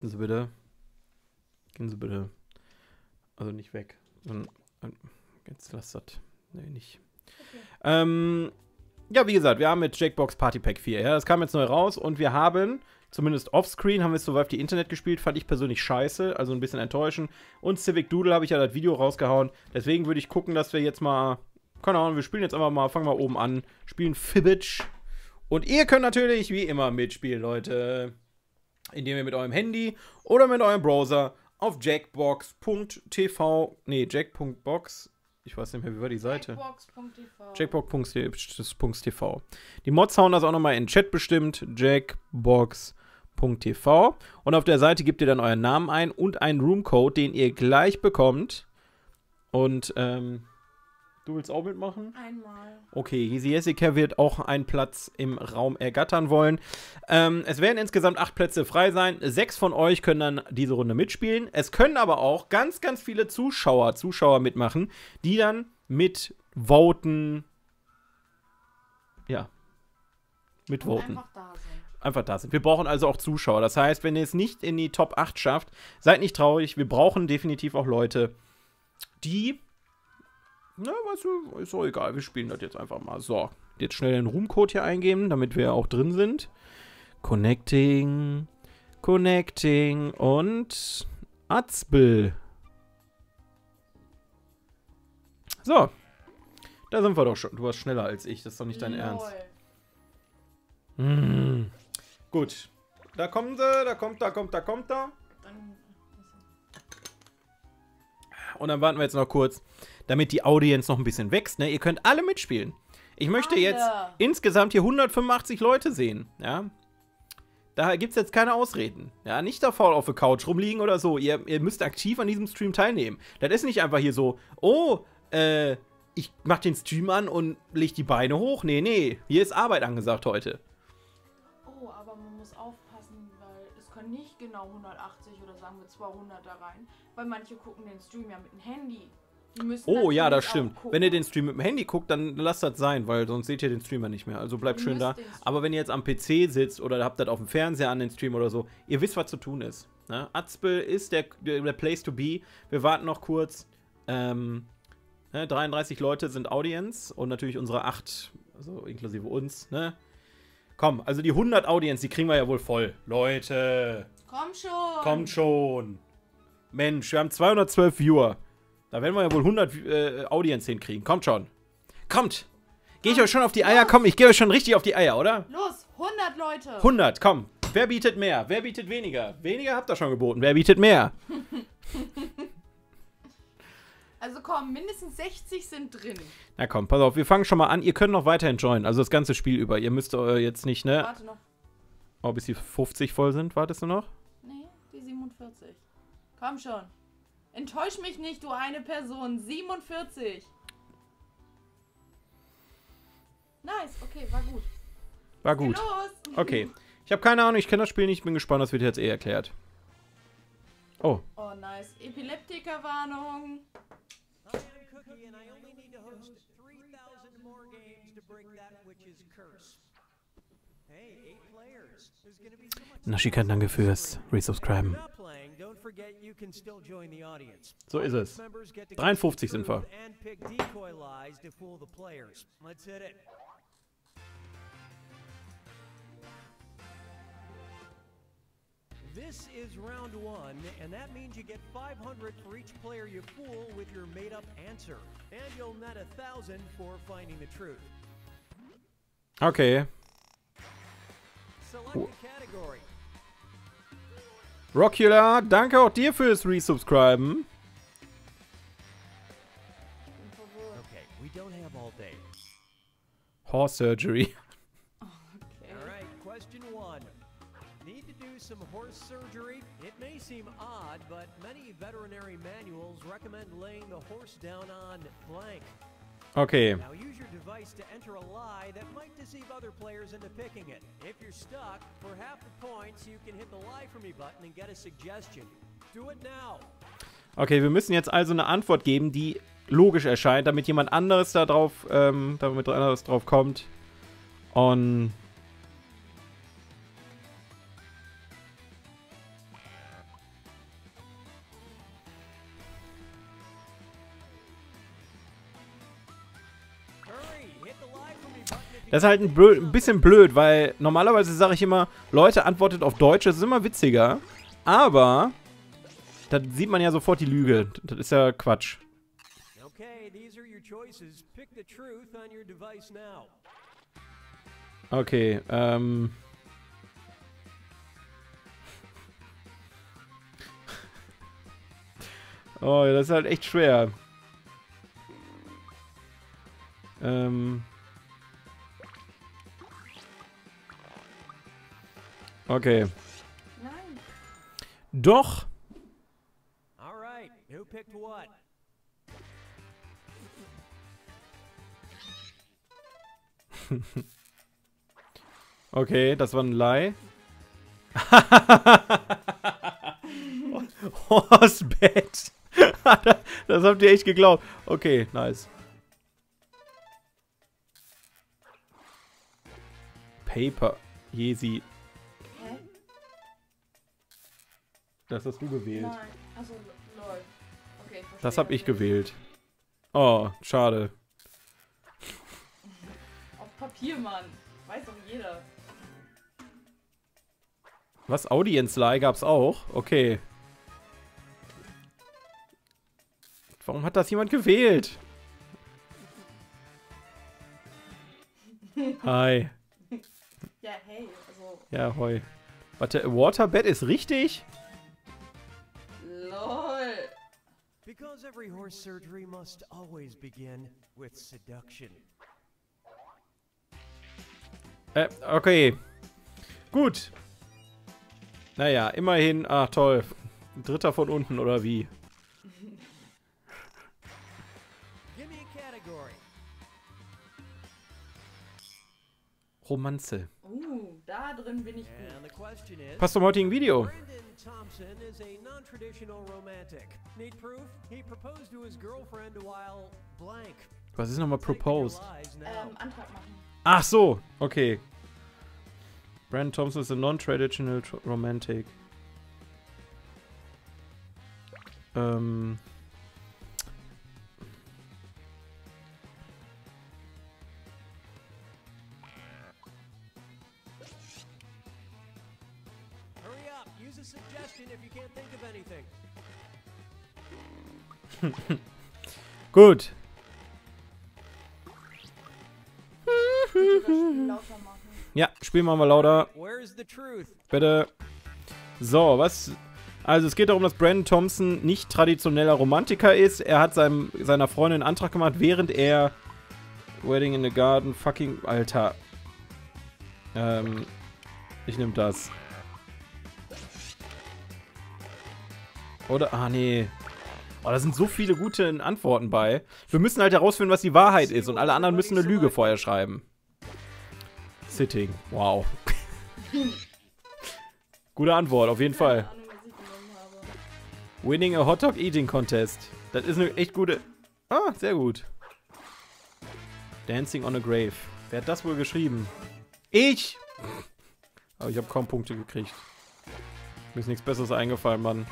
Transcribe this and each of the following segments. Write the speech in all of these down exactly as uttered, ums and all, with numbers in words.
Gehen Sie bitte. Gehen Sie bitte. Also nicht weg. Und, und jetzt lass das. Nee, nicht. Okay. Ähm, ja, wie gesagt, wir haben mit Jackbox Party Pack vier. Ja, das kam jetzt neu raus und wir haben, zumindest offscreen, haben wir Survive the Internet gespielt. Fand ich persönlich scheiße, also ein bisschen enttäuschend. Und Civic Doodle habe ich ja das Video rausgehauen. Deswegen würde ich gucken, dass wir jetzt mal, keine Ahnung, wir spielen jetzt einfach mal, fangen mal oben an, spielen Fibbage. Und ihr könnt natürlich wie immer mitspielen, Leute, indem ihr mit eurem Handy oder mit eurem Browser auf jackbox punkt t v, nee, jack punkt box, ich weiß nicht mehr, wie war die Seite? jackbox punkt t v. jackbox punkt t v. Die Mods hauen das auch nochmal in den Chat bestimmt, jackbox punkt t v. Und auf der Seite gebt ihr dann euren Namen ein und einen Roomcode, den ihr gleich bekommt. Und, ähm... du willst auch mitmachen? Einmal. Okay, Easy Jessica wird auch einen Platz im Raum ergattern wollen. Ähm, es werden insgesamt acht Plätze frei sein. Sechs von euch können dann diese Runde mitspielen. Es können aber auch ganz, ganz viele Zuschauer, Zuschauer mitmachen, die dann mit voten. Ja. Mit voten. Einfach da sind. Einfach da sind. Wir brauchen also auch Zuschauer. Das heißt, wenn ihr es nicht in die Top acht schafft, seid nicht traurig. Wir brauchen definitiv auch Leute, die... Na, weißt du, ist doch egal, wir spielen das jetzt einfach mal. So, jetzt schnell den Roomcode hier eingeben, damit wir auch drin sind. Connecting, Connecting und Atzbel. So, da sind wir doch schon. Du warst schneller als ich, das ist doch nicht dein Lol. Ernst. Hm. Gut, da kommen sie, da kommt, da kommt, da kommt, da. Und dann warten wir jetzt noch kurz, damit die Audience noch ein bisschen wächst. Ne? Ihr könnt alle mitspielen. Ich möchte alle. Jetzt insgesamt hier hundertfünfundachtzig Leute sehen. Ja? Da gibt es jetzt keine Ausreden. Ja? Nicht da faul auf der Couch rumliegen oder so. Ihr, ihr müsst aktiv an diesem Stream teilnehmen. Das ist nicht einfach hier so, oh, äh, ich mach den Stream an und leg die Beine hoch. Nee, nee, hier ist Arbeit angesagt heute. Oh, aber man muss aufpassen, weil es können nicht genau hundertachtzig oder sagen wir zweihundert da rein, weil manche gucken den Stream ja mit dem Handy. Oh ja, das stimmt. Wenn ihr den Stream mit dem Handy guckt, dann lasst das sein, weil sonst seht ihr den Streamer nicht mehr. Also bleibt schön da. Aber wenn ihr jetzt am P C sitzt oder habt das auf dem Fernseher an den Stream oder so, ihr wisst, was zu tun ist. Ne? Atzbel ist der, der Place to be. Wir warten noch kurz. Ähm, ne? dreiunddreißig Leute sind Audience und natürlich unsere acht, also inklusive uns. Ne? Komm, also die hundert Audience, die kriegen wir ja wohl voll. Leute! Komm schon! Komm schon! Mensch, wir haben zweihundertzwölf Viewer. Da werden wir ja wohl hundert äh, Audience hinkriegen. Kommt schon. Kommt. Gehe ich euch schon auf die Eier? Los. Komm, ich gehe euch schon richtig auf die Eier, oder? Los, hundert Leute. hundert, komm. Wer bietet mehr? Wer bietet weniger? Weniger habt ihr schon geboten. Wer bietet mehr? Also komm, mindestens sechzig sind drin. Na komm, pass auf. Wir fangen schon mal an. Ihr könnt noch weiterhin joinen. Also das ganze Spiel über. Ihr müsst äh, jetzt nicht, ne? Warte noch. Oh, bis die fünfzig voll sind. Wartest du noch? Nee, die siebenundvierzig. Komm schon. Enttäusch mich nicht, du eine Person. siebenundvierzig. Nice, okay, war gut. War gut. Los. Okay. Ich habe keine Ahnung, ich kenne das Spiel nicht. Ich bin gespannt, das wird jetzt eh erklärt. Oh. Oh, nice. Epileptikerwarnung. Nashi kann danke fürs Resubscriben. So ist es. dreiundfünfzig sind wir. This is round one, and that means you get five hundred for each player you fool with your made-up answer, and you'll net a thousand for finding the truth. Okay. Oh. Rockula, danke auch dir fürs Resubscriben. Okay, we don't have all day. Horse surgery. Okay. All right, question one. Need to do some horse surgery? It may seem odd, but many veterinary manuals recommend laying the horse down on blank. Okay. Okay, wir müssen jetzt also eine Antwort geben, die logisch erscheint, damit jemand anderes da drauf, ähm, damit anderes drauf kommt. Und Das ist halt ein, blöd, ein bisschen blöd, weil normalerweise sage ich immer, Leute, antwortet auf Deutsch, das ist immer witziger. Aber da sieht man ja sofort die Lüge. Das ist ja Quatsch. Okay, ähm... oh, das ist halt echt schwer. Ähm... Okay. Nein. Doch. All right. Who picked what? Okay, das war ein Lie. Horsebett. Das habt ihr echt geglaubt. Okay, nice. Paper. Jesi. Das hast du gewählt. Nein, also lol. Okay, das habe ich gewählt. Oh, schade. Auf Papier, Mann. Weiß doch jeder. Was? Audience-Lie gab's auch? Okay. Warum hat das jemand gewählt? Hi. Ja, hey. Also. Ja, hoi. Warte, Waterbed ist richtig? Because every horse surgery must always begin with seduction. Äh, okay. Gut. Naja, immerhin. Ach toll. Dritter von unten, oder wie? Give me a category. Romanze. Uh, da drin bin ich gut. Passt zum heutigen Video. Thompson is a non-traditional romantic. Need proof? He proposed to his girlfriend while blank. Was ist nochmal proposed? Ähm, Antrag machen. Ach so, okay. Brandon Thompson is a non-traditional romantic. Ähm. Gut. Ja, spielen wir mal lauter. Bitte. So, was? Also es geht darum, dass Brandon Thompson nicht traditioneller Romantiker ist. Er hat seinem, seiner Freundin einen Antrag gemacht, während er Wedding in the Garden fucking... Alter. Ähm, ich nehm das. Oder? Ah, nee. Oh, da sind so viele gute Antworten bei. Wir müssen halt herausfinden, was die Wahrheit ist. Und alle anderen müssen eine Lüge vorher schreiben. Sitting. Wow. Gute Antwort, auf jeden Fall. Winning a Hot Dog Eating Contest. Das ist eine echt gute... Ah, sehr gut. Dancing on a Grave. Wer hat das wohl geschrieben? Ich! Aber ich habe kaum Punkte gekriegt. Mir ist nichts Besseres eingefallen, Mann.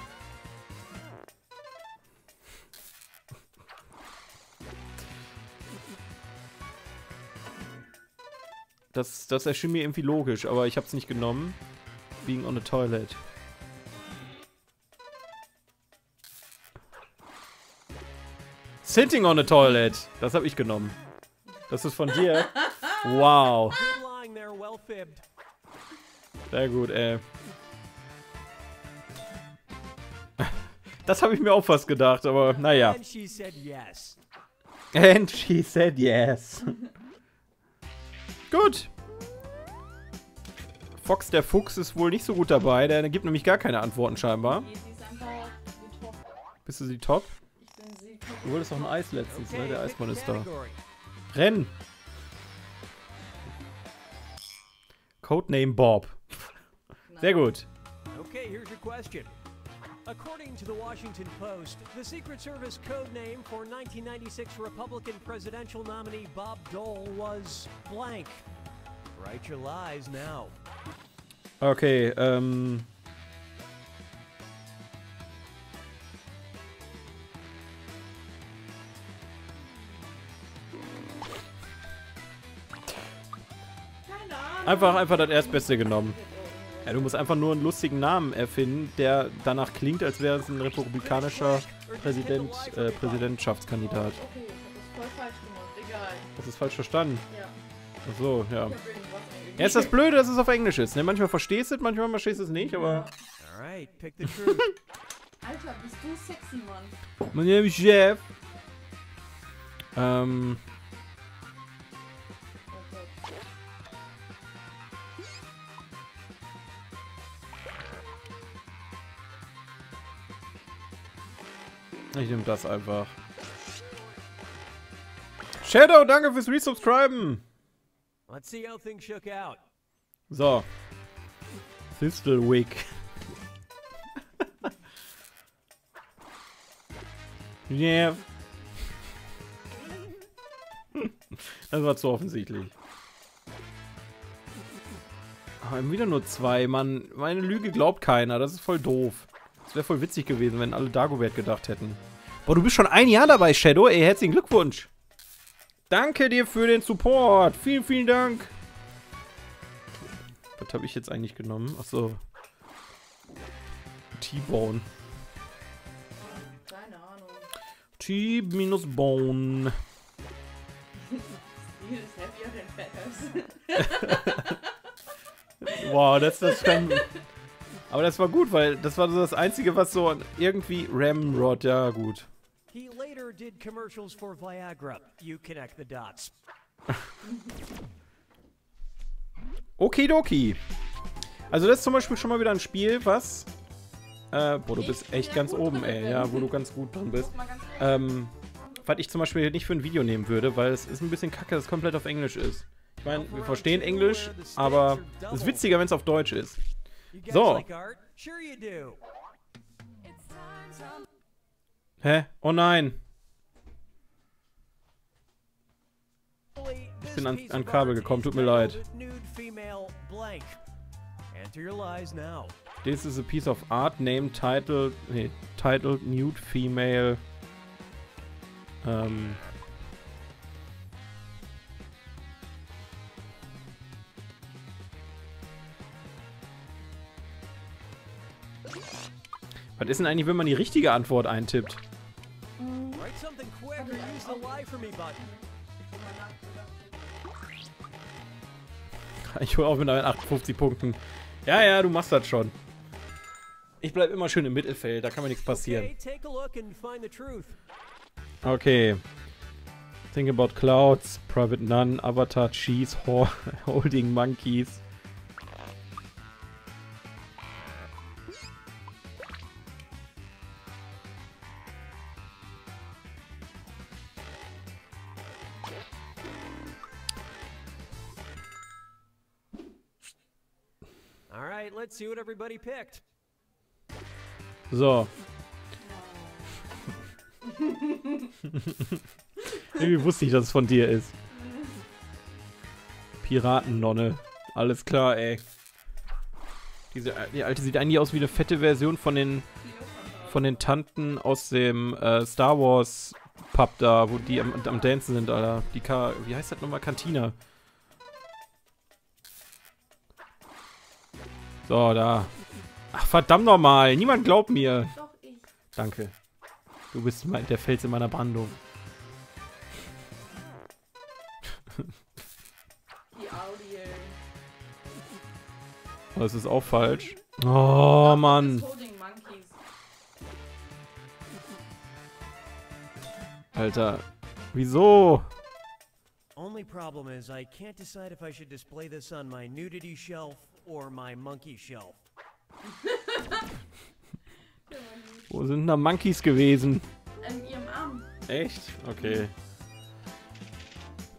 Das, das erschien mir irgendwie logisch, aber ich hab's nicht genommen. Being on the toilet. Sitting on the toilet. Das habe ich genommen. Das ist von dir. Wow. Sehr gut, ey. Das habe ich mir auch fast gedacht, aber naja. And she said yes. And she said yes. Gut. Fox, der Fuchs, ist wohl nicht so gut dabei. Der gibt nämlich gar keine Antworten scheinbar. Nee, sie ist einfach die Top. Bist du sie top? Ich bin sie top. Du wolltest doch ein Eis letztens, okay, ne? Der Eismann ist da. Renn! Codename Bob. Sehr gut. Okay, here's your question. According to the Washington Post, the Secret Service code name for nineteen ninety-six Republican presidential nominee Bob Dole was blank. Write your lies now. Okay, ähm... Einfach, einfach das Erstbeste genommen. Ja, du musst einfach nur einen lustigen Namen erfinden, der danach klingt, als wäre es ein republikanischer Präsident, äh, Präsidentschaftskandidat. Das ist falsch verstanden. Ach so, ja. Ja, ist das Blöde, dass es auf Englisch ist. Ne? Manchmal verstehst du es, manchmal verstehst du es nicht, aber... Alter, bist du sexy, Mann. Mein Name ist Jeff. Ähm... Ich nehme das einfach. Shadow, danke fürs Resubscriben. Let's see how things shook out. So. Fistel Week. Yeah. Das war zu offensichtlich. Ah, wieder nur zwei, Mann. Meine Lüge glaubt keiner. Das ist voll doof. Das wäre voll witzig gewesen, wenn alle Dagobert gedacht hätten. Boah, du bist schon ein Jahr dabei, Shadow. Ey, herzlichen Glückwunsch. Danke dir für den Support. Vielen, vielen Dank. Was habe ich jetzt eigentlich genommen? Achso. T-Bone. Keine Ahnung. T-Bone. Wow, das ist schon... Aber das war gut, weil das war so das Einzige, was so irgendwie Ramrod, ja gut. He later did commercials for Viagra. You connect the dots. Okidoki. Also das ist zum Beispiel schon mal wieder ein Spiel, was... Äh, boah, du bist echt ganz oben, ey. Ja, wo du ganz gut drin bist. Ähm, was ich zum Beispiel nicht für ein Video nehmen würde, weil es ist ein bisschen kacke, dass es komplett auf Englisch ist. Ich meine, wir verstehen Englisch, aber es ist witziger, wenn es auf Deutsch ist. So. Hä? Oh nein. Ich bin an, an Kabel gekommen, tut mir leid. This is a piece of art named titled, nee, titled Nude Female. Ähm. Was ist denn eigentlich, wenn man die richtige Antwort eintippt? Ich hole auch mit achtundfünfzig Punkten. Ja, ja, du machst das schon. Ich bleib immer schön im Mittelfeld, da kann mir nichts passieren. Okay. Think about clouds, private nun, avatar, cheese, whore, holding monkeys. Let's see what everybody picked. So. Irgendwie wusste ich, dass es von dir ist. Piratennonne. Alles klar, ey. Diese, die alte sieht eigentlich aus wie eine fette Version von den von den Tanten aus dem äh, Star Wars Pub da, wo die am, am Dancen sind, Alter. Die Ka wie heißt das nochmal? Kantina. So, da. Ach, verdammt nochmal. Niemand glaubt mir. Doch, ich. Danke. Du bist mein, der Fels in meiner Brandung. Die Audio. Oh, das ist auch falsch. Oh, Mann. Alter. Wieso? Only problem is I can't decide if I should display this on my nudity shelf. Or my monkey shelf. Wo sind da Monkeys gewesen? In ihrem Arm. Echt? Okay.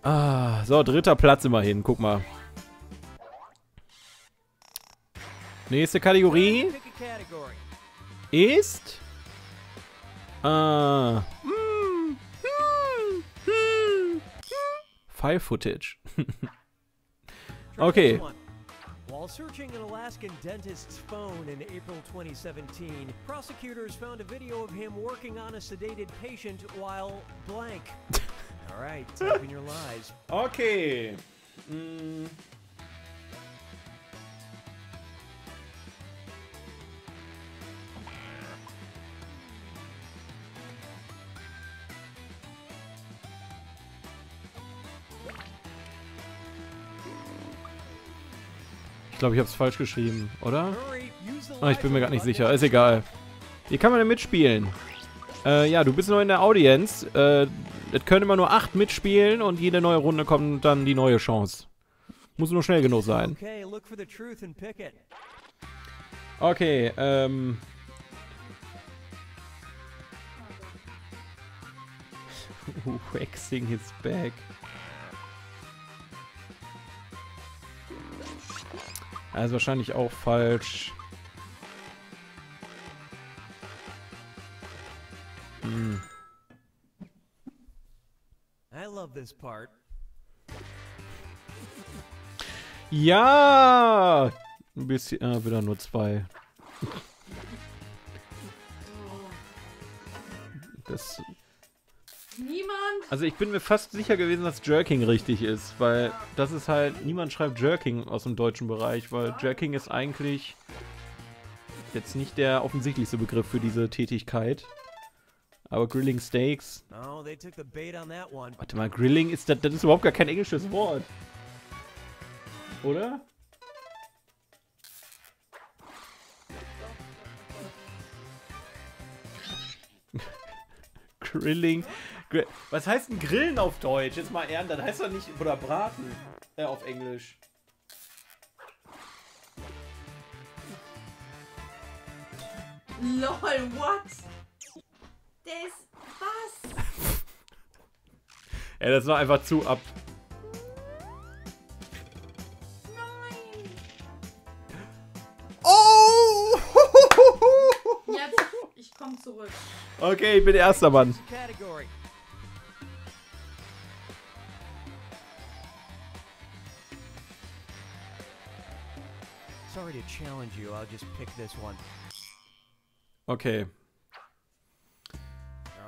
Ah, so, dritter Platz immerhin. Guck mal. Nächste Kategorie ist... Ah. File Footage. Okay. While searching an Alaskan dentist's phone in April twenty seventeen, prosecutors found a video of him working on a sedated patient while blank. All right, open your lies. Okay. Mm. Ich glaube, ich habe es falsch geschrieben, oder? Ah, ich bin mir gar nicht sicher. Ist egal. Hier kann man denn mitspielen. Äh, ja, du bist noch in der Audienz. Äh, es können immer nur acht mitspielen und jede neue Runde kommt dann die neue Chance. Muss nur schnell genug sein. Okay, ähm... waxing his back. Das ist wahrscheinlich auch falsch. Hm. Ja! Ein bisschen. Ah, wieder nur zwei. Das. Niemand? Also ich bin mir fast sicher gewesen, dass Jerking richtig ist, weil das ist halt, niemand schreibt Jerking aus dem deutschen Bereich, weil Jerking ist eigentlich jetzt nicht der offensichtlichste Begriff für diese Tätigkeit. Aber Grilling Steaks... Warte mal, Grilling ist, das, das ist überhaupt gar kein englisches Wort. Oder? Grilling... Was heißt denn Grillen auf Deutsch? Jetzt mal ehrlich, das heißt doch nicht... Oder Braten. Äh, auf Englisch. Lol, what? Das... Was? Ey, das war einfach zu ab... Nein! Oh! Jetzt, ich komm zurück. Okay, ich bin erster Mann. Okay.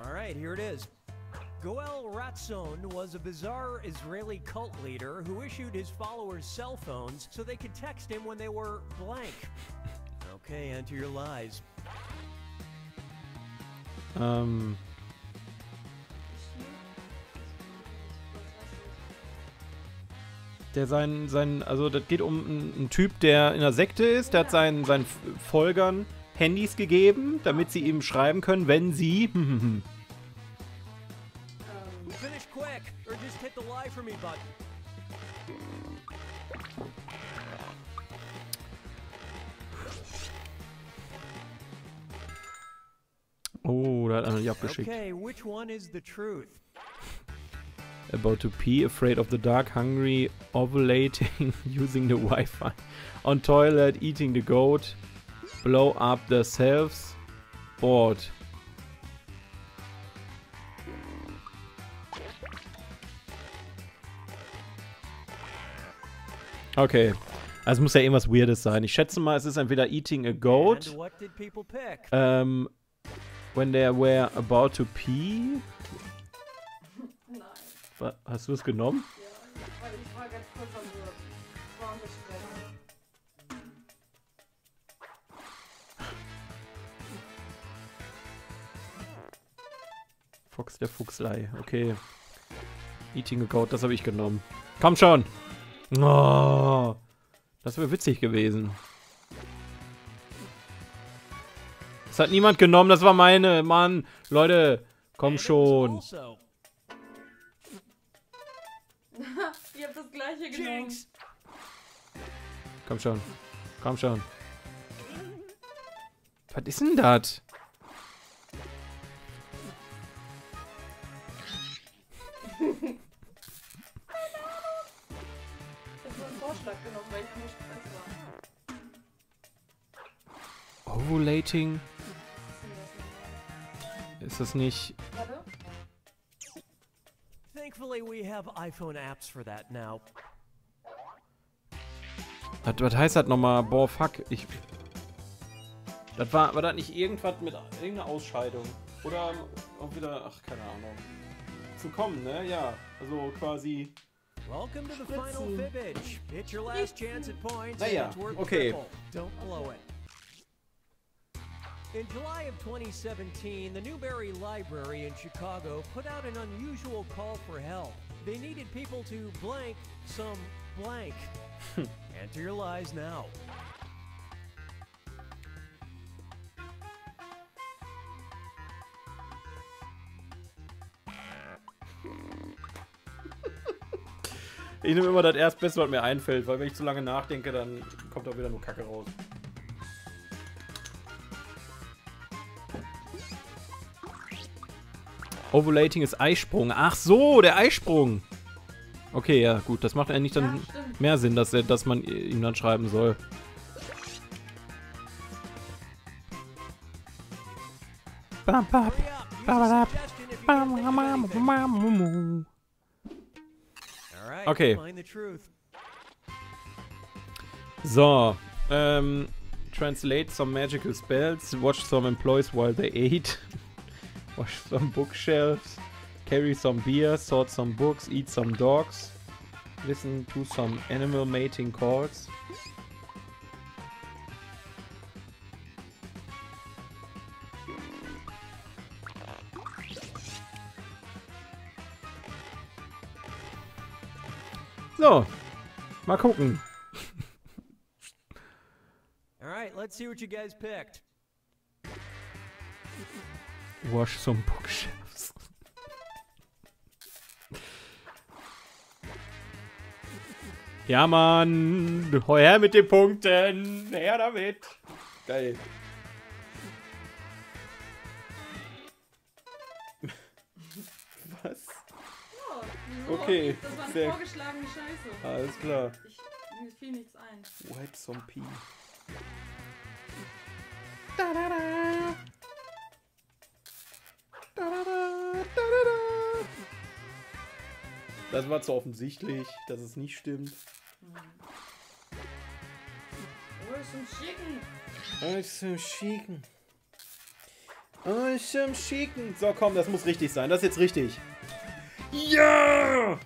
All right, here it is. Goel Ratzon was a bizarre Israeli cult leader who issued his followers cell phones so they could text him when they were blank. Okay, enter your lies. Ähm. Der sein, sein, also das geht um einen Typ, der in der Sekte ist, der hat seinen, seinen Folgern Handys gegeben, damit sie ihm schreiben können, wenn sie... Oh, da hat einer nicht abgeschickt. Okay, which one is the truth? About to pee, afraid of the dark, hungry, ovulating, using the Wi-Fi, on toilet, eating the goat, blow up the selves, bored. Okay, also muss ja irgendwas Weirdes sein. Ich schätze mal, es ist entweder eating a goat, ähm, when they were about to pee. Hast du es genommen? Ja, weil ich war ganz kurz an so warme Stelle. Fox der Fuchslei, okay. Eating a Goat, das habe ich genommen. Komm schon! Oh, das wäre witzig gewesen. Das hat niemand genommen, das war meine, Mann. Leute, komm schon. Ich hab das gleiche genommen. Komm schon. Komm schon. Was ist denn das? Keine Ahnung. Ich hab nur einen Vorschlag genommen, weil ich nicht weiß war. Ovulating? Ist das nicht... Warte. Thankfully we have iPhone apps for that now. Was heißt das nochmal? Boah, fuck. Ich. Das war, war das nicht irgendwas mit irgendeiner Ausscheidung? Oder auch wieder. Ach, keine Ahnung. Zu kommen, ne? Ja. Also quasi. Welcome to the final Fibbage. Hit your last chance at points. Naja, okay. Don't blow it. In July of twenty seventeen, the Newberry Library in Chicago put out an unusual call for help. They needed people to blank some blank. Enter your lives now. Ich nehme immer das Erstbeste, was mir einfällt, weil wenn ich zu lange nachdenke, dann kommt auch wieder nur Kacke raus. Ovulating ist Eisprung. Ach so, der Eisprung. Okay, ja, gut. Das macht eigentlich dann ja, mehr Sinn, dass, er, dass man ihm dann schreiben soll. Bam, bam, bam, bam, bam. Okay. So. Ähm, translate some magical spells. Watch some employees while they ate. Wash some bookshelves, carry some beer, sort some books, eat some dogs, listen to some animal mating calls. So, mal gucken. All right, let's see what you guys picked. Wash some bookshelves. Ja, Mann. Heuer mit den Punkten. Her damit. Geil. Was? Okay. Das war eine vorgeschlagene Scheiße. Alles klar. Ich, mir fiel nichts ein. Wipe some pee. Da, da, da. Das war zu offensichtlich, dass es nicht stimmt. Awesome Chicken. Awesome Chicken. Awesome Chicken. So, komm, das muss richtig sein. Das ist jetzt richtig. Ja!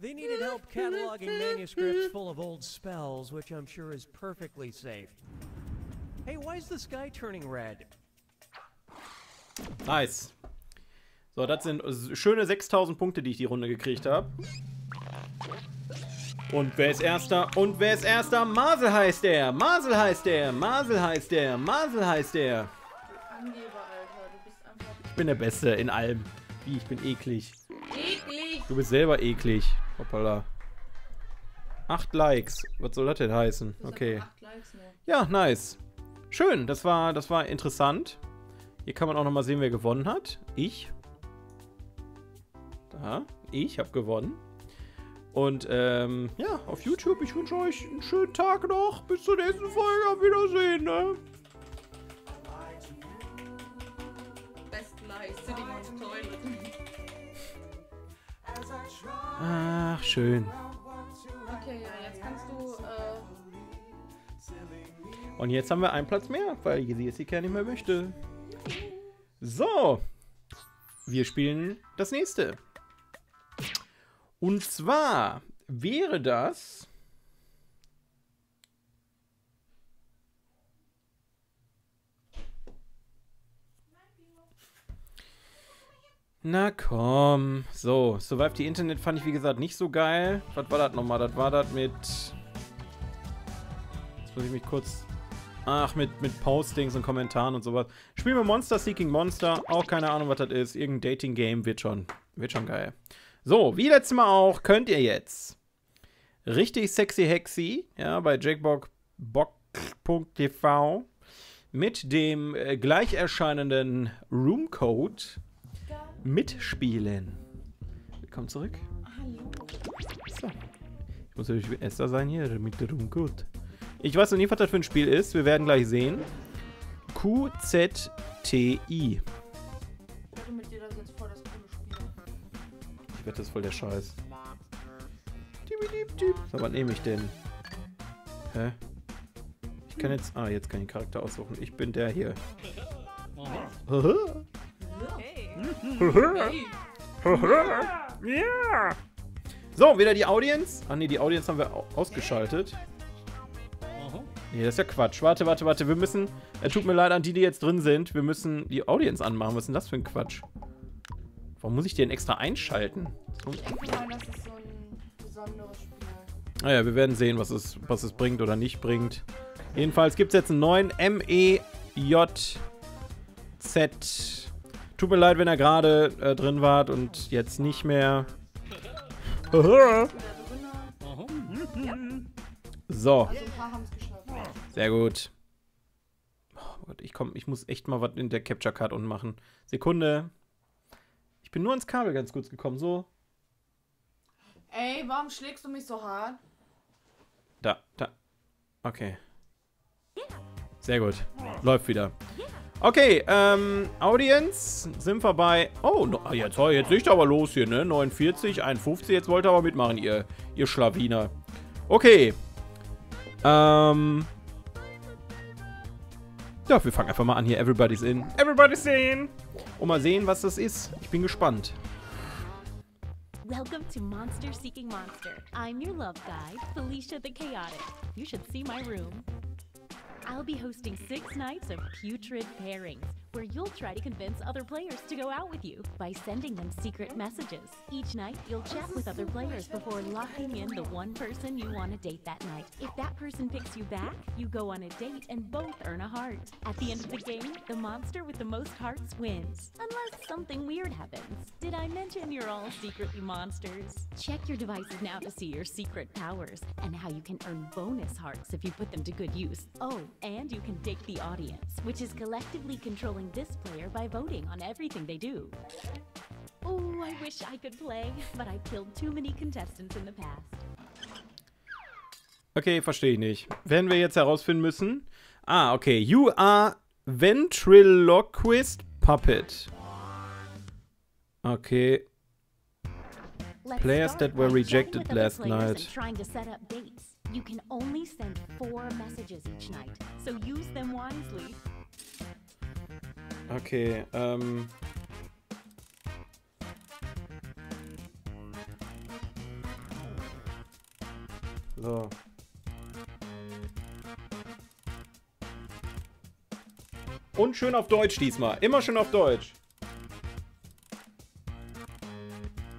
They needed help cataloging manuscripts full of old spells, which I'm sure is perfectly safe. Hey, why is the sky turning red? Nice. So, das sind schöne sechstausend Punkte, die ich die Runde gekriegt habe. Und wer ist Erster? Und wer ist Erster? Masel heißt der! Masel heißt der! Masel heißt der! Masel heißt der! Ich bin der Beste in allem. Wie, ich bin eklig. Eklig! Du bist selber eklig. Hoppala. acht Likes. Was soll das denn heißen? Okay. Ja, nice. Schön, das war, das war interessant. Hier kann man auch nochmal sehen, wer gewonnen hat. Ich. Da. Ich habe gewonnen. Und ähm, ja, auf YouTube. Ich wünsche euch einen schönen Tag noch. Bis zur nächsten Folge. Auf Wiedersehen. Ne? Ach, schön. Okay, ja, jetzt kannst du. Äh Und jetzt haben wir einen Platz mehr, weil Jessica nicht mehr möchte. So, wir spielen das nächste. Und zwar wäre das... Na komm. So, Survive the Internet fand ich wie gesagt nicht so geil. Was war das nochmal? Das war das mit... Jetzt muss ich mich kurz... Ach, mit, mit Postings und Kommentaren und sowas. Spielen wir Monster Seeking Monster. Auch keine Ahnung, was das ist. Irgendein Dating-Game wird schon, wird schon geil. So, wie letztes Mal auch, könnt ihr jetzt richtig sexy hexy, ja, bei jackbox punkt t v mit dem äh, gleich erscheinenden Roomcode mitspielen. Willkommen zurück. Hallo. So. Ich muss natürlich erster sein hier mit dem Roomcode. Ich weiß noch nicht, was das für ein Spiel ist. Wir werden gleich sehen. Q Z T I. Ich wette, das ist voll der Scheiß. So, was nehme ich denn? Hä? Ich kann jetzt... Ah, jetzt kann ich den Charakter aussuchen. Ich bin der hier. So, wieder die Audience. Ah ne, die Audience haben wir ausgeschaltet. Nee, das ist ja Quatsch. Warte, warte, warte. Wir müssen... Äh, tut mir leid an die, die jetzt drin sind. Wir müssen die Audience anmachen. Was ist denn das für ein Quatsch? Warum muss ich den extra einschalten? Ich denke mal, das ist so ein besonderes Spiel. Naja, wir werden sehen, was es, was es bringt oder nicht bringt. Jedenfalls gibt es jetzt einen neuen M E J Z. Tut mir leid, wenn er gerade äh, drin wart und jetzt nicht mehr. So. Sehr gut. Oh Gott, ich komm, ich muss echt mal was in der Capture Card unten machen. Sekunde. Ich bin nur ans Kabel ganz kurz gekommen, so. Ey, warum schlägst du mich so hart? Da, da. Okay. Sehr gut. Läuft wieder. Okay, ähm, Audience. Sind wir bei... Oh, no, jetzt, jetzt liegt aber los hier, ne? neunundvierzig, einundfünfzig. Jetzt wollt ihr aber mitmachen, ihr, ihr Schlawiner. Okay. Ähm... Ja, wir fangen einfach mal an hier. Everybody's in. Everybody's in. Und mal sehen, was das ist. Ich bin gespannt. Welcome to Monster Seeking Monster. I'm your love guide, Felicia the Chaotic. You should see my room. I'll be hosting six nights of putrid pairings, where you'll try to convince other players to go out with you by sending them secret messages. Each night, you'll chat with other players before locking in the one person you want to date that night. If that person picks you back, you go on a date and both earn a heart. At the end of the game, the monster with the most hearts wins. Unless something weird happens. Did I mention you're all secretly monsters? Check your devices now to see your secret powers and how you can earn bonus hearts if you put them to good use. Oh, and you can date the audience, which is collectively controlling this player by voting on everything they do. Oh, I wish I could play, but I killed too many contestants in the past. Okay, verstehe ich nicht. Werden wir jetzt herausfinden müssen. Ah, okay. You are ventriloquist puppet. Okay. Players that were rejected last night. You can only send four messages each night, so use them wisely. Okay, ähm. So. Und schön auf Deutsch diesmal. Immer schön auf Deutsch.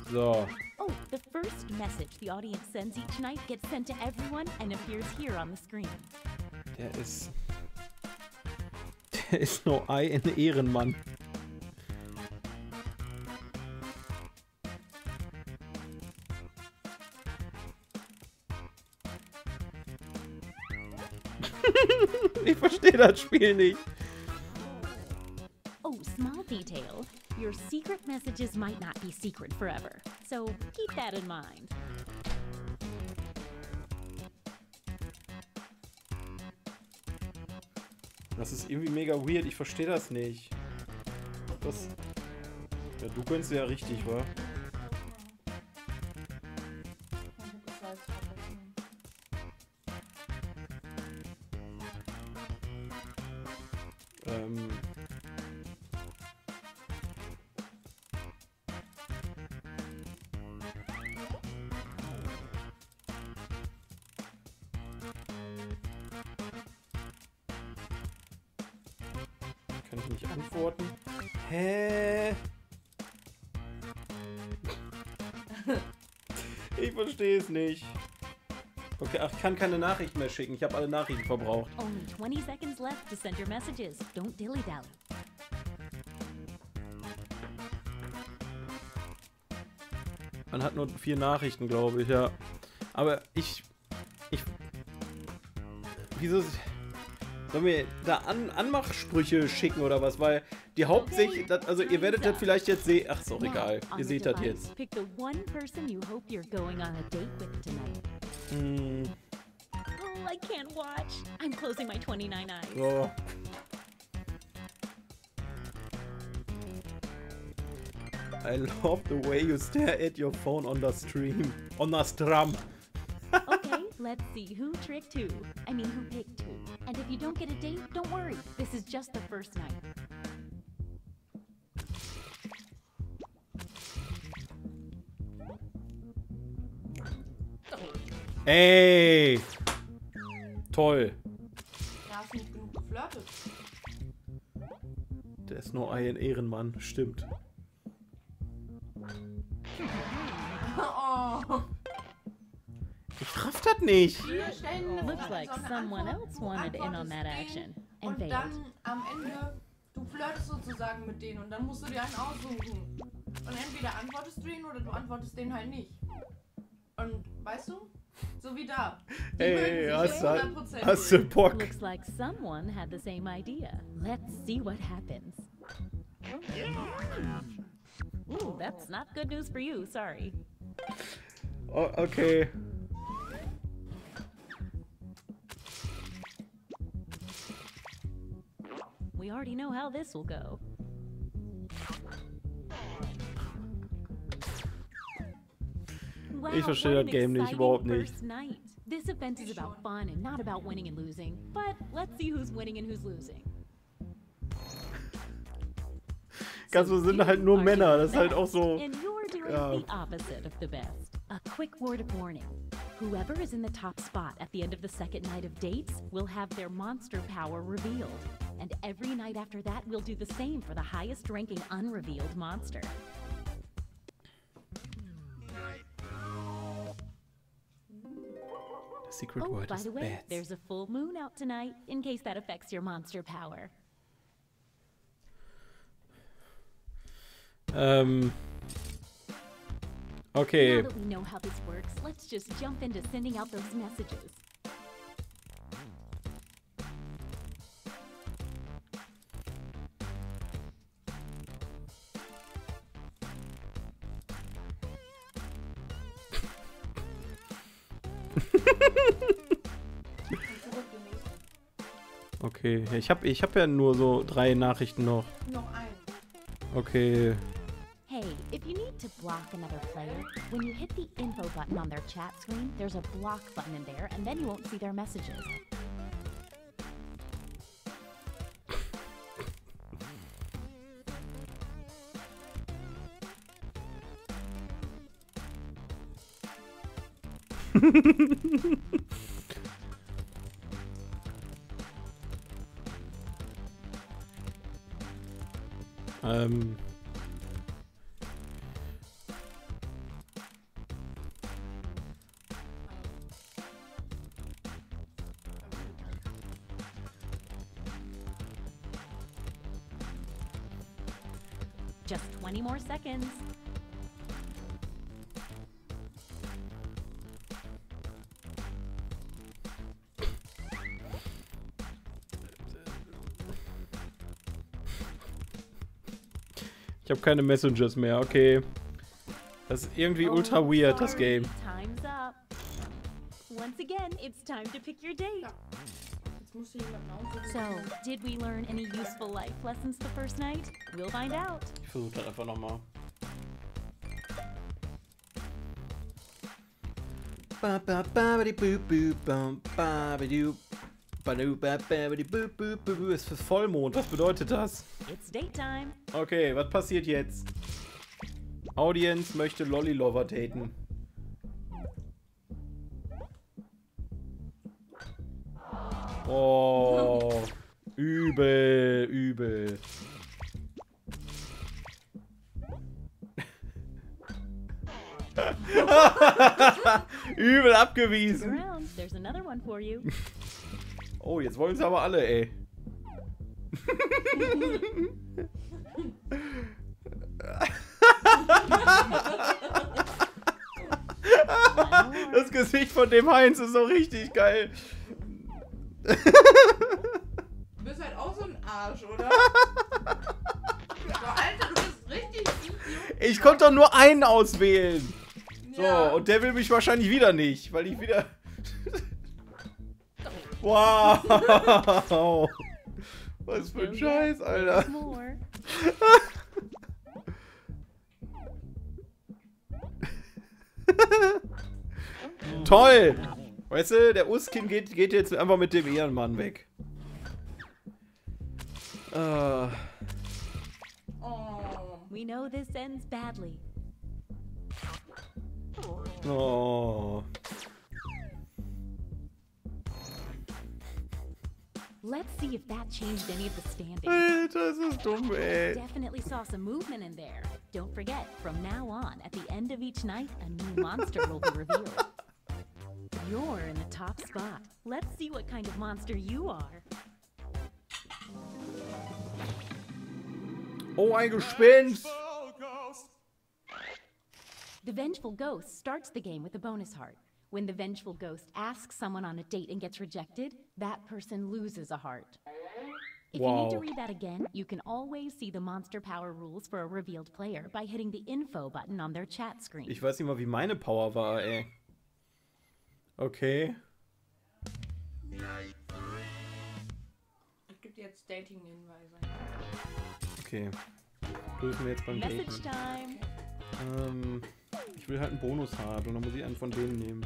So. Oh, the first message the audience sends each night gets sent to everyone and appears here on the screen. Der ist... Der ist no Ei in Ehrenmann. Ich verstehe das Spiel nicht. Oh, small detail. Your secret messages might not be secret forever, so keep that in mind. Das ist irgendwie mega weird, ich verstehe das nicht. Das... Ja, du könntest ja richtig, wa? Ähm... Kann ich nicht antworten? Hä? Ich verstehe es nicht. Okay, ach, ich kann keine Nachrichten mehr schicken. Ich habe alle Nachrichten verbraucht. Only twenty seconds left to send your messages. Don't dilly-dally. Man hat nur vier Nachrichten, glaube ich, ja. Aber ich... Ich... Wieso... Sollen wir da An Anmachsprüche schicken oder was? Weil die Hauptsache, das, also ihr werdet das vielleicht jetzt sehen. Ach, so egal. Ihr seht das jetzt. Hm. So. I love the way you stare at your phone on the stream. On the strum. Let's see who tricked who. I mean, who picked who. And if you don't get a date, don't worry. This is just the first night. Ey! Toll. Da hast du nicht genug geflirtet. Der ist nur ein Ehrenmann. Stimmt. Oh. Ich raff das nicht. Looks like someone else wanted in on that action. Und dann am Ende, du flirtest sozusagen mit denen und dann musst du dir einen aussuchen. Und entweder antwortest du ihn oder du antwortest den halt nicht. Und weißt du? So wie da. Die hey, hast du Bock? Looks like someone had the same idea. Let's see what happens. Ooh, that's not good news for you, sorry. Oh, okay. We already know how this will go. Ich verstehe das Game nicht, überhaupt nicht. This event is about fun and not about winning and losing, but let's see who's winning and who's losing. Ganz so sind halt nur Männer, das ist halt auch so. Ja. A quick word of warning. Whoever is in the top spot at the end of the second night of dates will have their monster power revealed. And every night after that we'll do the same for the highest ranking unrevealed monster. The secret oh, word by is the way, bats. There's a full moon out tonight in case that affects your monster power. Ähm. Okay. Now that we know how this works, let's just jump into sending out those messages. Okay, ich habe ich hab ja nur so drei Nachrichten noch. Noch ein. Okay. Hey, if you need to block another player, when you hit the info button on their chat screen, there's a block button in there and then you won't see their messages. ähm. Just twenty more seconds. Ich habe keine Messengers mehr, okay. Das ist irgendwie ultra weird, das Game. Time's up. Once again, it's time to pick your date. So, did we learn any useful life lessons the first night? We'll find out. Ich versuche das einfach nochmal. Es ist Vollmond, was bedeutet das? It's daytime. Okay, was passiert jetzt? Audience möchte Lollilover daten. Oh, übel, übel. Übel abgewiesen. Oh, jetzt wollen sie aber alle, ey. Das Gesicht von dem Heinz ist so richtig geil. Du bist halt auch so ein Arsch, oder? Alter, du bist richtig... Ich konnte doch nur einen auswählen. Ja. So, und der will mich wahrscheinlich wieder nicht, weil ich wieder... Wow! Was für ein Scheiß, Alter! Toll! Weißt du, der Uskin geht, geht jetzt einfach mit dem Ehrenmann weg. Uh. Oh. Let's see if that changed any of the standings. Alter, das ist dumm, ey. Definitely saw some movement in there. Don't forget, from now on, at the end of each night, a new monster will be revealed. You're in the top spot. Let's see what kind of monster you are. Oh, ein Gespenst! The Vengeful Ghost starts the game with a bonus heart. When the Vengeful Ghost asks someone on a date and gets rejected, that person loses a heart. If wow. you need to read that again, you can always see the monster power rules for a revealed player by hitting the info button on their chat screen. Ich weiß nicht mal, wie meine Power war, ey. Okay. Ich gebe dir jetzt Dating-Hinweise. Okay. Dürfen wir jetzt beim Message Dating. Time. Ähm, ich will halt einen Bonus haben und dann muss ich einen von denen nehmen.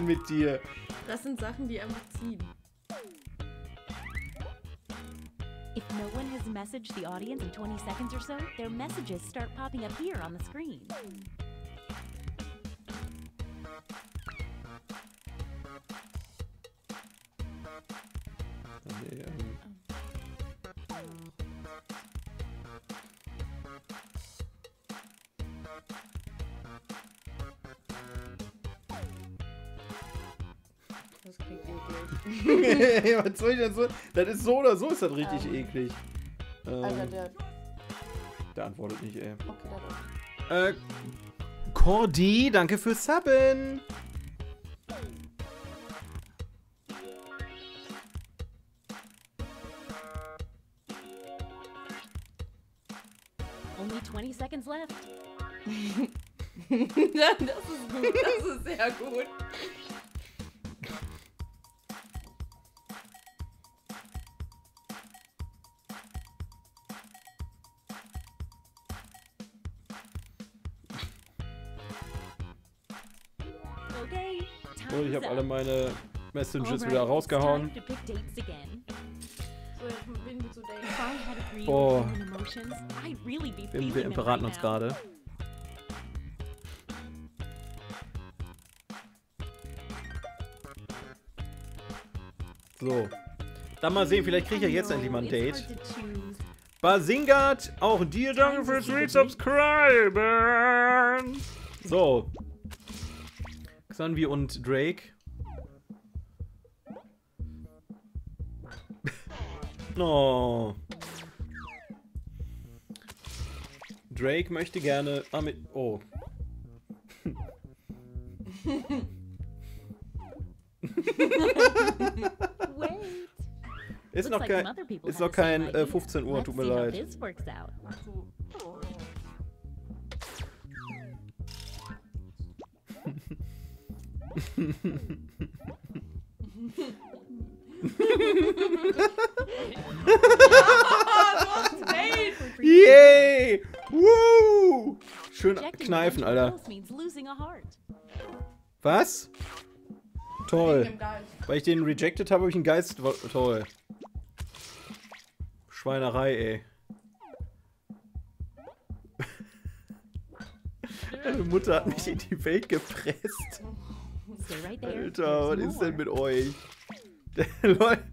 Mit dir. Das sind Sachen, die einfach ziehen. If no one has messaged the audience in twenty seconds or so, their messages start popping up here on the screen. Was soll ich denn so? Das ist so oder so ist das richtig ähm, eklig. Ähm, Alter, der... Der antwortet nicht, ey. Okay, der äh, Cordy, danke fürs Subben. Only twenty seconds left. Das ist gut, das ist sehr gut. Ich habe alle meine Messages wieder rausgehauen. Boah. Wir verraten uns gerade. So. Dann mal sehen, vielleicht kriege ich ja jetzt endlich mal ein Date. Basingard, auch dir danke fürs Resubscriben. So. Xanvi und Drake. No. Drake möchte gerne. Ah, mit. Oh. Ist noch kein. Ist noch kein äh, fünfzehn Uhr, tut mir leid. Yay! Woo! Schön kneifen, Alter. Was? Toll. Weil ich den rejected habe, habe ich einen Geist. Toll. Schweinerei, ey. Meine Mutter hat mich in die Welt gepresst. Alter, was ist denn mit euch? Leute.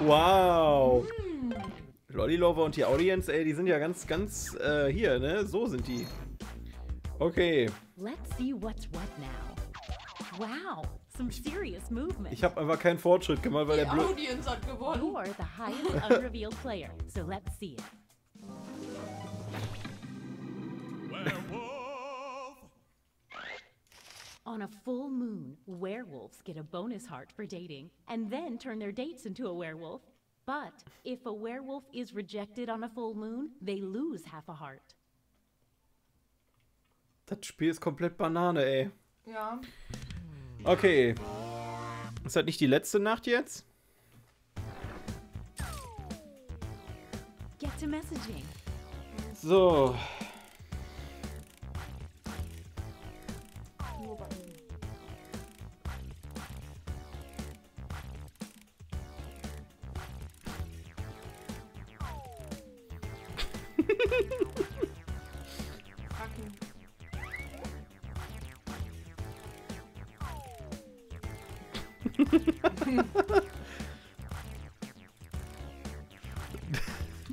Wow. Lollilover und die Audience, ey, die sind ja ganz, ganz äh, hier, ne? So sind die. Okay. Let's see what's what now. Wow. Some serious movement. Ich habe einfach keinen Fortschritt gemacht, weil die der Audience hat gewonnen. You're the highest unrevealed player, so let's see it. Werewolf. On a full moon, werewolves get a bonus heart for dating and then turn their dates into a werewolf. But if a werewolf is rejected on a full moon, they lose half a heart. Das Spiel ist komplett Banane, ey. Ja. Okay. Ist das nicht die letzte Nacht jetzt? Get to messaging. So.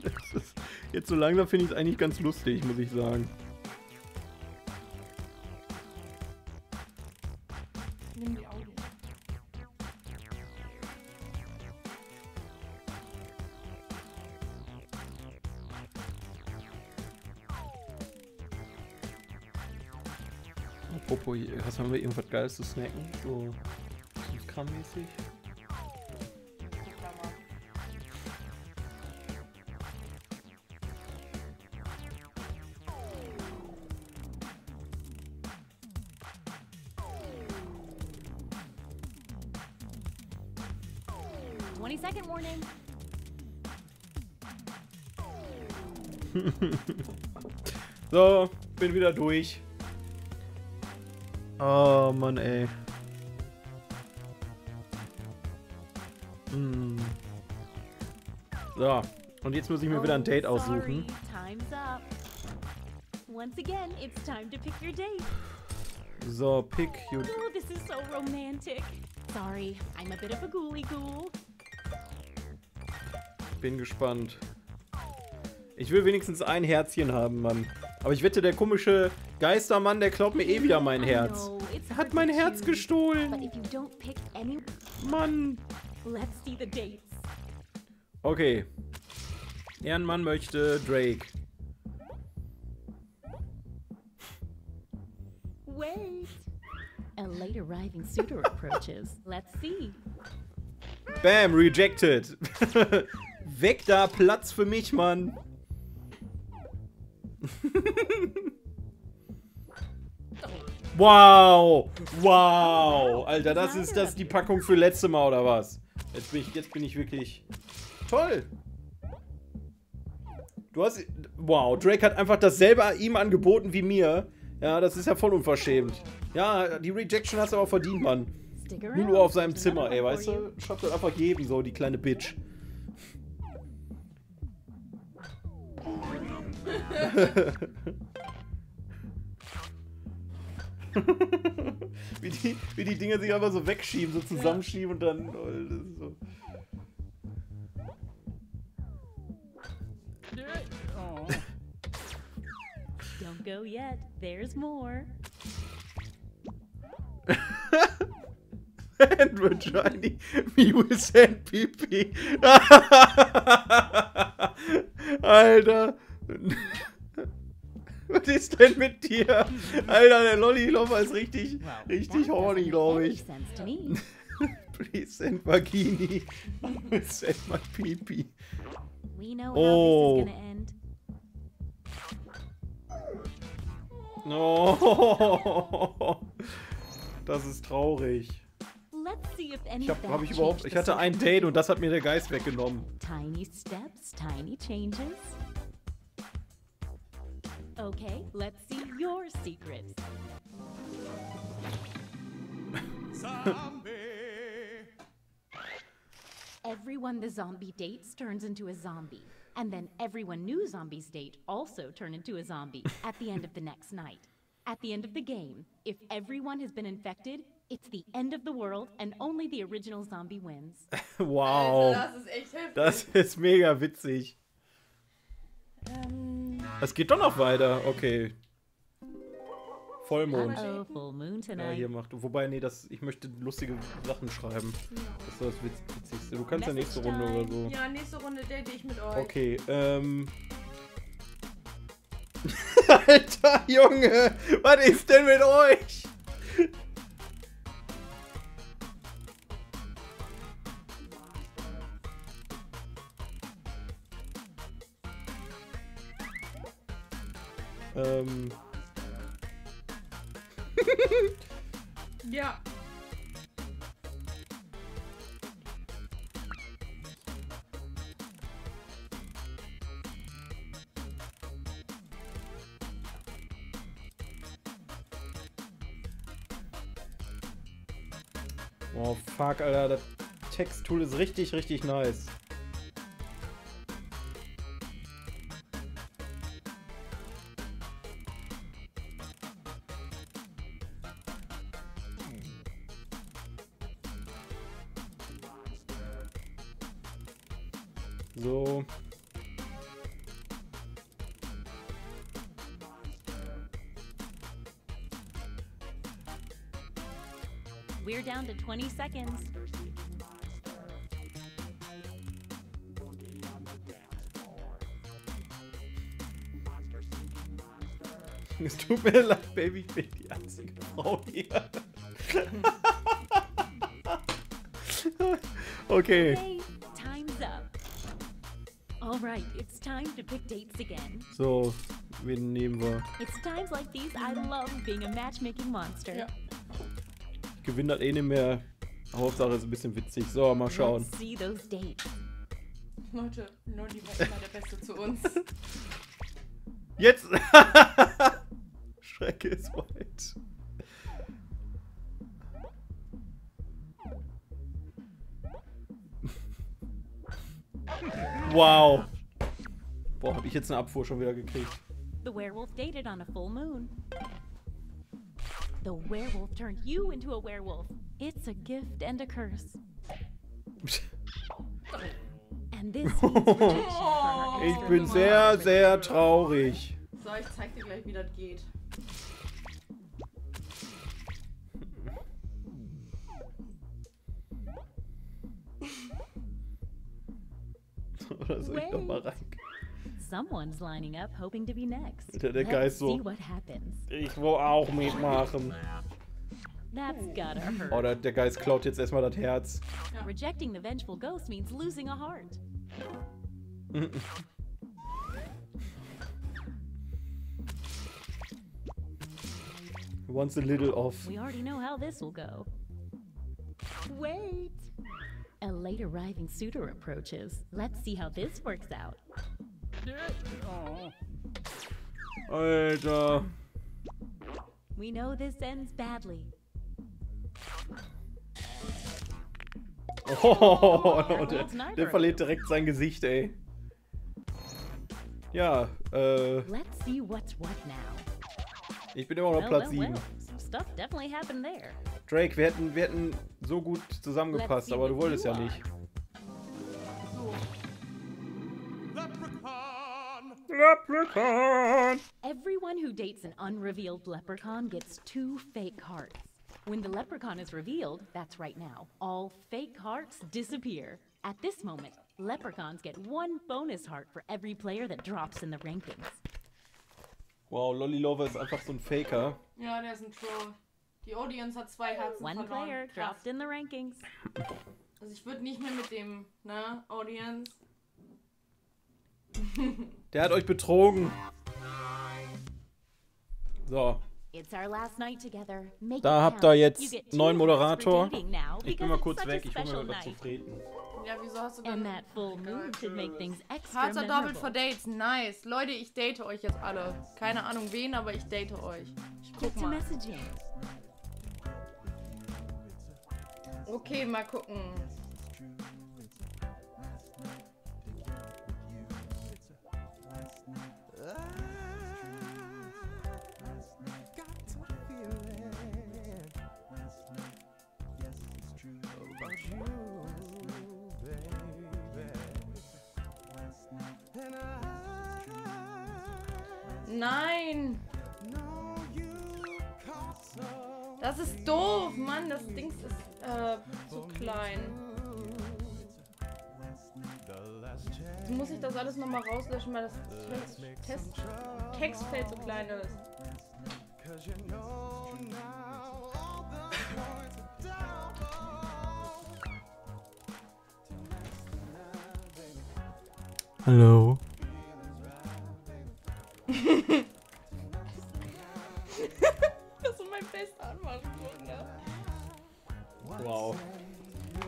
Das ist, jetzt so langsam finde ich es eigentlich ganz lustig, muss ich sagen. Nimm die Augen. Apropos, hast du mal irgendwas Geiles zu snacken? So Krammäßig. twenty second warning. So, bin wieder durch. Oh Mann, ey. Hm. So, und jetzt muss ich mir wieder ein Date aussuchen. So, pick your... Oh, this is so romantic. Sorry, I'm a bit of a ghoulie ghoul. Bin gespannt. Ich will wenigstens ein Herzchen haben, Mann. Aber ich wette, der komische Geistermann, der klaut mir eh wieder mein Herz. Er hat mein Herz gestohlen. Mann. Okay. Ehrenmann möchte Drake. Wait. A late arriving suitor approaches. Let's see. Bam, rejected. Weg da, Platz für mich, Mann. Wow, wow, Alter, das ist das die Packung für letzte Mal oder was? Jetzt bin ich, jetzt bin ich wirklich toll. Du hast, wow, Drake hat einfach dasselbe ihm angeboten wie mir. Ja, das ist ja voll unverschämt. Ja, die Rejection hast du aber verdient, Mann. null Uhr auf seinem Zimmer, ey, weißt du? Schafft das einfach jedem so, die kleine Bitch. wie, die, wie die Dinger sich einfach so wegschieben, so zusammenschieben und dann... Oh, das ist so. Don't go yet, there's more. And vagina, me with sand pee-pee. Alter. Was ist denn mit dir? Alter, der Lollilover ist richtig, richtig horny, glaube ich. Please send Vagini. Please send my pee-pee. Oh. Oh. Das ist traurig. Ich, hab, hab ich, überhaupt, ich hatte ein Date und das hat mir der Geist weggenommen. Tiny steps, tiny changes. Okay, let's see your secrets. Zombie. Everyone the zombie dates turns into a zombie, and then everyone new zombies date also turn into a zombie at the end of the next night. At the end of the game, if everyone has been infected, it's the end of the world and only the original zombie wins. Wow. Alter, das ist echt heftig. Das ist mega witzig. Ähm Es geht doch noch weiter, okay. Vollmond. Ja, hier macht. Wobei, nee, das, ich möchte lustige Sachen schreiben. Das ist das Witz Witzigste. Du kannst ja nächste Runde oder so. Ja, nächste Runde date ich mit euch. Okay, ähm. Alter Junge, was ist denn mit euch? Ähm. Ja. Oh fuck, Alter, das Texttool ist richtig, richtig nice. So. We're down to twenty seconds. Es tut mir leid, Baby, ich bin die einzige Frau hier. Okay. Okay, time's up. Alright, it's time to pick dates again. So, wen nehmen wir? It's times like these I love being a matchmaking monster. Ja. Ich gewinne das eh nicht mehr. Hauptsache ist ein bisschen witzig. So, mal schauen. Let's see those dates. Leute, Nolly war immer der Beste zu uns. Jetzt! Schreck ist weit. Wow. Boah, hab ich jetzt eine Abfuhr schon wieder gekriegt. The werewolf dated on a full moon. The werewolf turned you into a werewolf. It's a gift and a curse. And this means rejection for her extra. Ich bin sehr, sehr traurig. So, ich zeig dir gleich, wie das geht. Oder soll ich nochmal rein? Someone's lining up, hoping to be next. Alter, der Geist so. Ich will auch mitmachen. That's gotta hurt. Oh, der, der Geist klaut jetzt erstmal das Herz. Ja. Rejecting the vengeful ghost means losing a heart. Once a little off. We already know how this will go. Wait. A late arriving suitor approaches. Let's see how this works out. Alter. We know this ends badly. Oh, no, der, der verliert direkt sein Gesicht, ey. Ja, äh. Let's see what's what now. Ich bin immer noch Platz sieben. Drake, wir hätten, wir hätten so gut zusammengepasst, aber du wolltest ja nicht. Leprechaun! Everyone who dates an unrevealed leprechaun gets two fake hearts. When the leprechaun is revealed, that's right now, all fake hearts disappear. At this moment, leprechauns get one bonus heart for every player that drops in the rankings. Wow, Lolly Lover ist einfach so ein Faker. Ja, der ist ein Troll. Die Audience hat zwei Herzen One verloren. Player dropped in the rankings. Also ich würde nicht mehr mit dem, ne, Audience. Der hat euch betrogen. So. Da habt ihr jetzt neuen Moderator. Ich bin mal kurz weg, ich hole mir mal was zu treten. Ja, wieso hast du denn... Harzer doppelt for dates, nice. Leute, ich date euch jetzt alle. Keine Ahnung wen, aber ich date euch. Ich guck mal. Okay, mal gucken. Nein! Das ist doof, Mann. Das Ding ist äh, zu klein. Jetzt muss ich das alles nochmal rauslöschen, weil das Text Textfeld zu klein ist. Hallo. Das ist mein bester Anmachspruch, ne? Wow.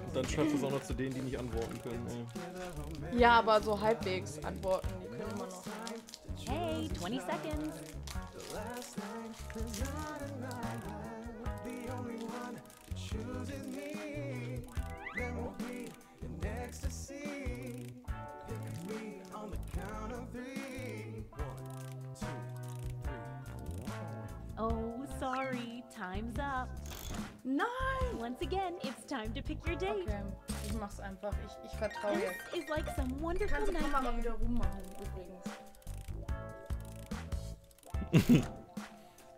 Und dann schreibst du es auch noch zu denen, die nicht antworten können. Ey. Ja, aber so halbwegs antworten, die können immer noch. Hey, twenty seconds. Oh, sorry, time's up. Nein! Once again, it's time to pick your date. Okay. Ich mach's einfach. Ich, ich vertraue dir. This is like some wonderful nightmare. Kannst du mal wieder rummachen, übrigens.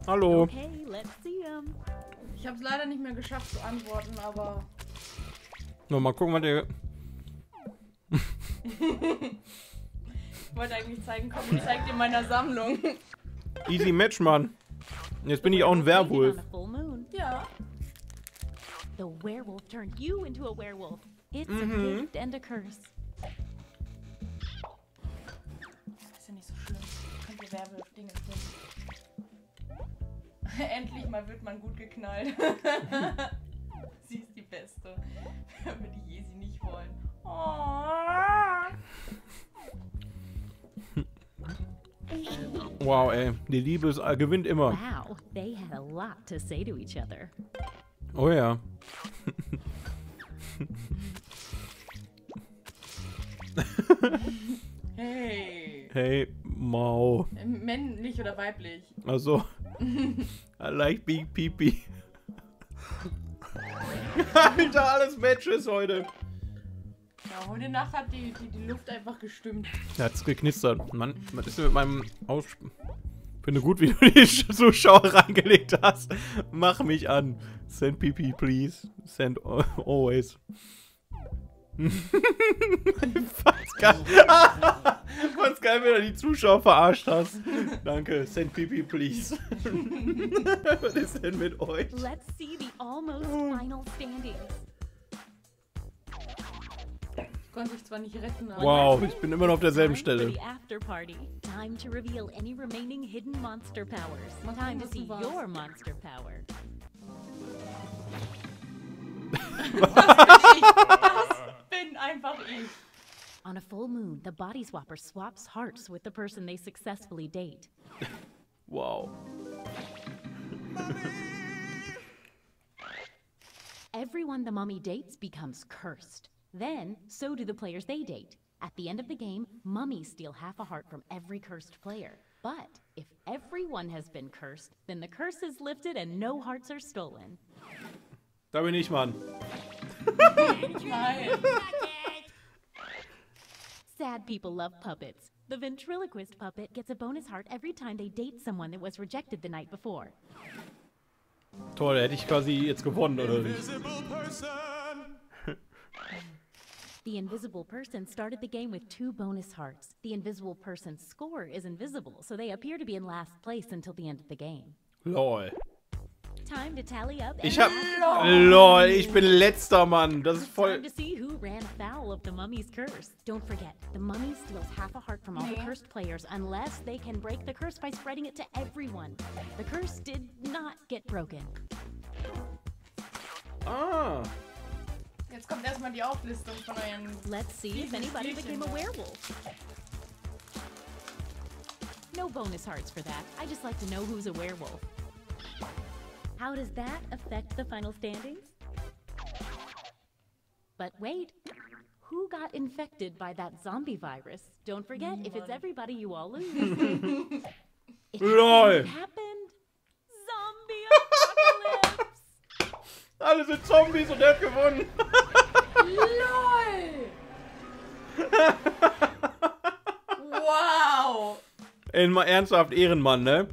Hallo. Okay, let's see him. Ich hab's leider nicht mehr geschafft zu antworten, aber... Nur mal gucken, was der... Ich wollte eigentlich zeigen, komm, ich zeig dir meine Sammlung. Easy Match, Mann. Jetzt bin ich auch ein Werwolf. Ja. The werewolf turned you into a werewolf. It's mhm. a gift and a curse. Das ist ja nicht so schlimm. Könnt ihr Werwolf-Dinge finden. Endlich mal wird man gut geknallt. Sie ist die Beste. Wenn wir die Jesi nicht wollen. Oh. Wow, ey. Die Liebe ist, äh, gewinnt immer. Wow, they had a lot to say to each other. Oh ja. Hey. Hey, Mau. Männlich oder weiblich? Ach so. I like being peepee. Alter, alles Matches heute. Ja, heute Nacht hat die, die, die Luft einfach gestimmt. Ja, hat's geknistert. Mann, was ist denn mit meinem Aus... Finde gut, wie du die Zuschauer reingelegt hast. Mach mich an. Send P P, please. Send always. Fast geil. Fast geil, wenn du die Zuschauer verarscht hast. Danke. Send P P, please. Was ist denn mit euch? Let's see the almost final standings. Ich konnte mich zwar nicht retten, aber... Wow, ich bin immer noch auf derselben Stelle. Time to reveal any remaining hidden monster powers. Time to see your monster power. Das bin ich. Das bin einfach ich. On a full moon, the body swapper swaps hearts with the person they successfully date. Wow. Everyone the mummy dates becomes cursed. Then, so do the players they date. At the end of the game, mummies steal half a heart from every cursed player. But if everyone has been cursed, then the curse is lifted and no hearts are stolen. Da bin ich, Mann. Sad people love puppets. The ventriloquist puppet gets a bonus heart every time they date someone that was rejected the night before. Toll, hätte ich quasi jetzt gewonnen, oder nicht? The invisible person started the game with two bonus hearts. The invisible person's score is invisible, so they appear to be in last place until the end of the game. Lol. Time to tally up. Ich hab Lol. Lol, ich bin letzter, Mann. Das ist voll. Time to see who ran foul of the mummy's curse. Don't forget, the mummy steals half a heart from all the cursed players unless they can break the curse by spreading it to everyone. The curse did not get broken. Ah. Jetzt kommt erstmal die Auflistung von euren... Let's see if anybody became a werewolf. No bonus hearts for that. I just like to know who's a werewolf. How does that affect the final standings? But wait, who got infected by that zombie virus? Don't forget, if it's everybody, you all lose. It happened. happened. Zombie apocalypse. Alle sind Zombies und er hat gewonnen. LOL! Wow! Ey, mal ernsthaft, Ehrenmann, ne?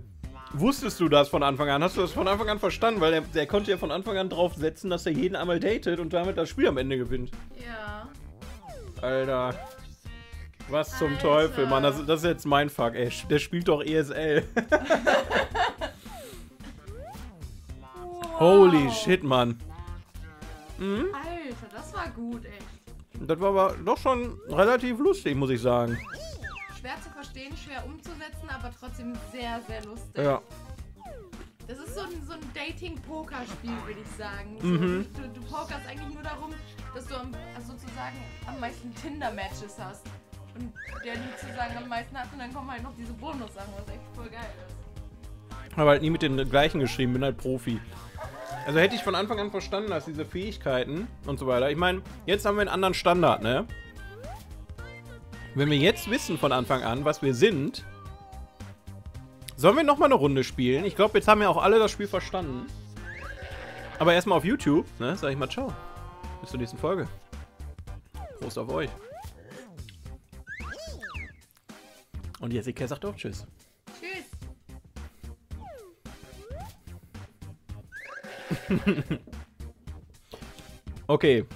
Wusstest du das von Anfang an? Hast du das von Anfang an verstanden? Weil der, der konnte ja von Anfang an draufsetzen, dass er jeden einmal datet und damit das Spiel am Ende gewinnt. Ja. Alter. Was zum Alter. Teufel, Mann. Das, das ist jetzt mein Fuck, ey. Der spielt doch E S L. Holy wow. Shit, Mann. Mhm. Alter, das war gut, echt. Das war aber doch schon relativ lustig, muss ich sagen. Schwer zu verstehen, schwer umzusetzen, aber trotzdem sehr, sehr lustig. Ja. Das ist so ein, so ein Dating-Poker-Spiel, würde ich sagen. Mhm. Du, du pokerst eigentlich nur darum, dass du am, also sozusagen am meisten Tinder-Matches hast. Und der die sozusagen am meisten hat und dann kommen halt noch diese Bonus-Sachen, was echt voll geil ist. Aber halt nie mit den gleichen geschrieben, bin halt Profi. Also hätte ich von Anfang an verstanden, dass diese Fähigkeiten und so weiter... Ich meine, jetzt haben wir einen anderen Standard, ne? Wenn wir jetzt wissen von Anfang an, was wir sind... Sollen wir nochmal eine Runde spielen? Ich glaube, jetzt haben ja auch alle das Spiel verstanden. Aber erstmal auf YouTube, ne? Sag ich mal, ciao. Bis zur nächsten Folge. Prost auf euch. Und Jessica sagt auch Tschüss. Tschüss. Okay.